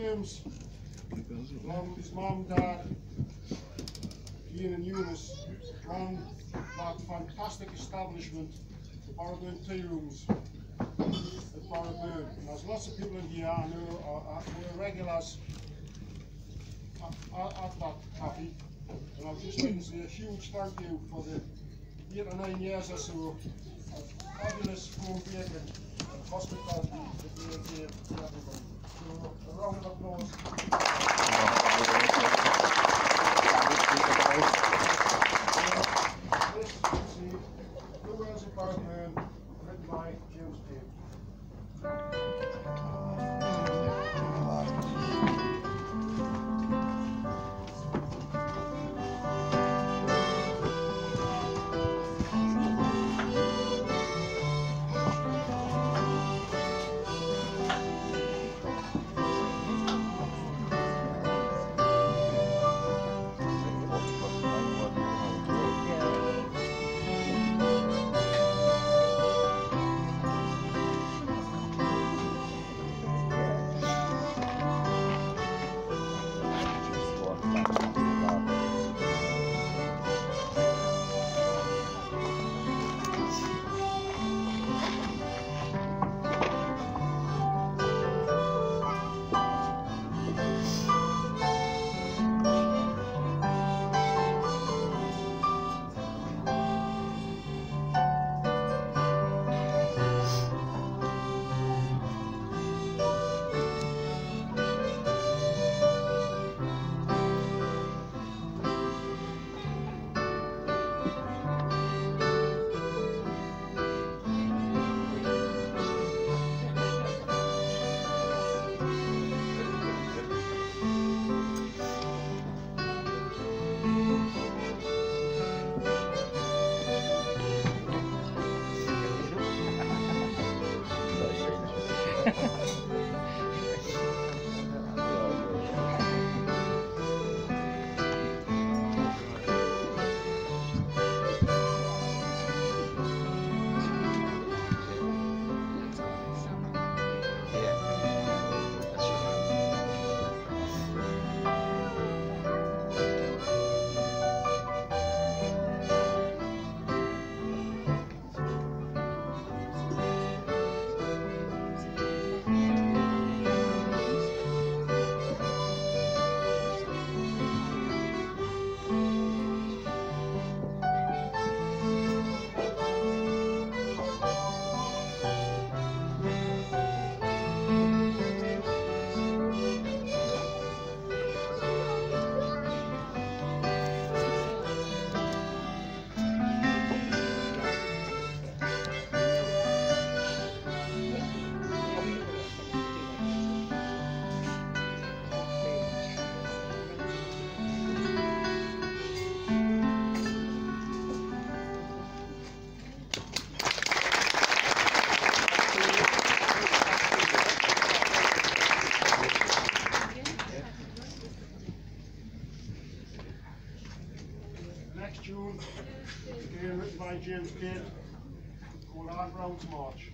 James, Lumley's mum, dad, Ian and Eunice, ran that fantastic establishment, the Barraburn Tea Rooms at Barraburn. And there's lots of people in here who were regulars at that cafe. And I'd just like to say a huge thank you for the 8 or 9 years or so of fabulous home baking and hospitality that we have here for everyone. So a round of applause. This is the Blue Wells of Barraburn, written by James Day. Again, written by James Kidd, called Anne Brown's March.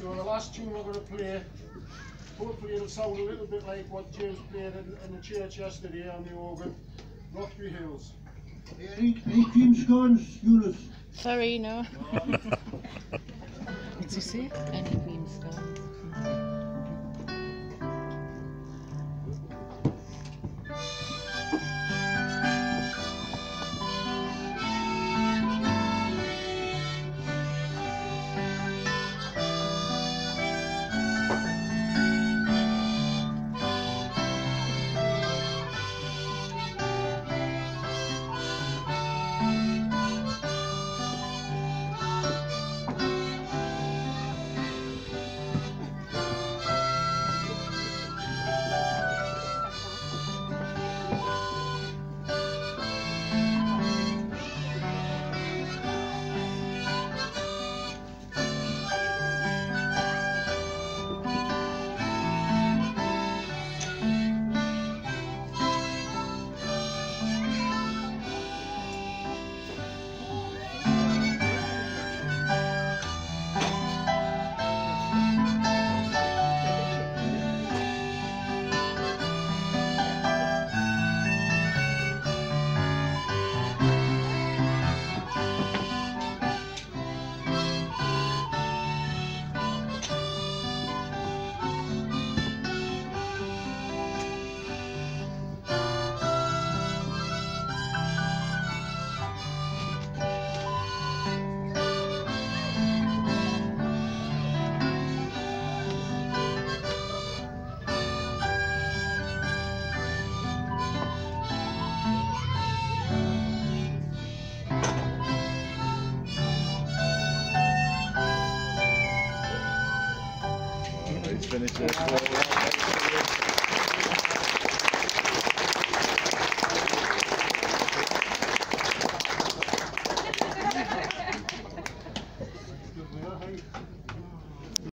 So the last tune we're going to play, hopefully it'll sound a little bit like what James played in the church yesterday on the organ, Rothbury Hills. Eighteen scones, Eunice. Sorry, no. Did you see? Any cream scones. Finish it.